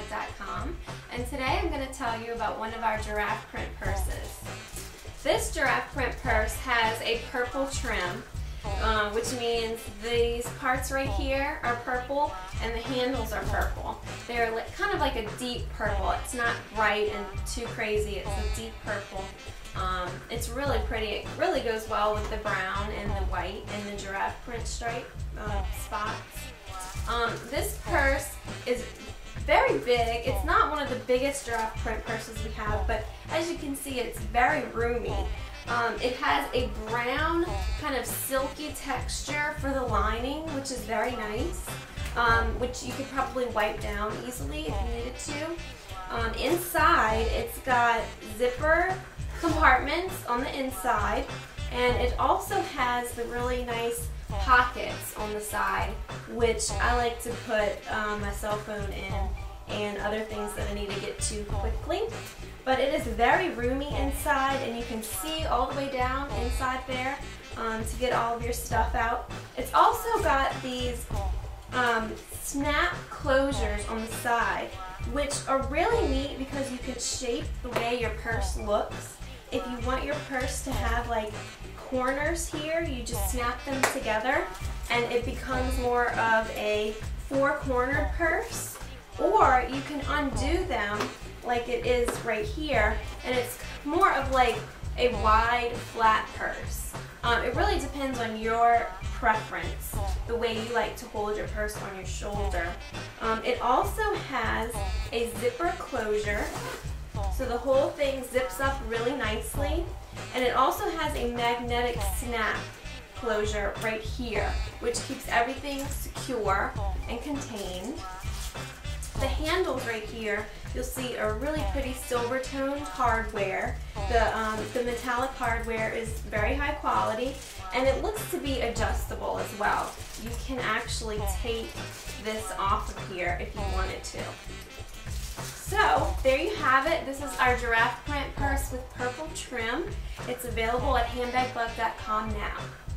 handbagbug.com, and today I'm going to tell you about one of our giraffe print purses. This giraffe print purse has a purple trim, which means these parts right here are purple and the handles are purple. They're kind of like a deep purple. It's not bright and too crazy. It's a deep purple. It's really pretty. It really goes well with the brown and the white and the giraffe print stripe spots. This purse is very big. It's not one of the biggest giraffe print purses we have, but as you can see, it's very roomy. It has a brown kind of silky texture for the lining, which is very nice, which you could probably wipe down easily if you needed to. Inside, it's got zipper compartments on the inside, and it also has the really nice pockets on the side, which I like to put my cell phone in and other things that I need to get to quickly. But it is very roomy inside, and you can see all the way down inside there to get all of your stuff out. It's also got these snap closures on the side, which are really neat because you could shape the way your purse looks. If you want your purse to have like corners here, you just snap them together and it becomes more of a four-cornered purse, or you can undo them like it is right here and it's more of like a wide flat purse. It really depends on your preference, the way you like to hold your purse on your shoulder. It also has a zipper closure, so the whole thing zips up really nicely, and it also has a magnetic snap closure right here, which keeps everything secure and contained. The handles right here, you'll see, are really pretty silver-toned hardware. The metallic hardware is very high quality, and it looks to be adjustable as well. You can actually take this off of here if you wanted to. So, there you have it. This is our giraffe print purse with purple trim. It's available at handbagbug.com now.